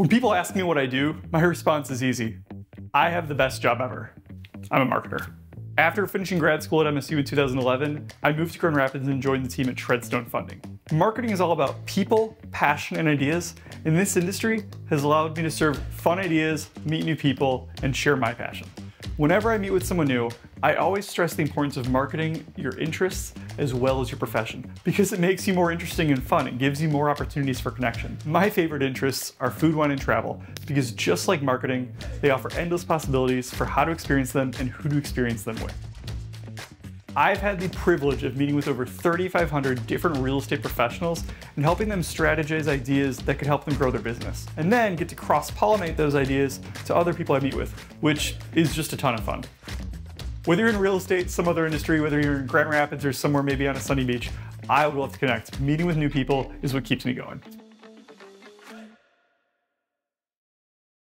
When people ask me what I do, my response is easy. I have the best job ever. I'm a marketer. After finishing grad school at MSU in 2011, I moved to Grand Rapids and joined the team at Treadstone Funding. Marketing is all about people, passion, and ideas, and this industry has allowed me to serve fun ideas, meet new people, and share my passion. Whenever I meet with someone new, I always stress the importance of marketing your interests as well as your profession, because it makes you more interesting and fun. It gives you more opportunities for connection. My favorite interests are food, wine, and travel, because just like marketing, they offer endless possibilities for how to experience them and who to experience them with. I've had the privilege of meeting with over 3,500 different real estate professionals and helping them strategize ideas that could help them grow their business, and then get to cross-pollinate those ideas to other people I meet with, which is just a ton of fun. Whether you're in real estate, some other industry, whether you're in Grand Rapids or somewhere maybe on a sunny beach, I would love to connect. Meeting with new people is what keeps me going.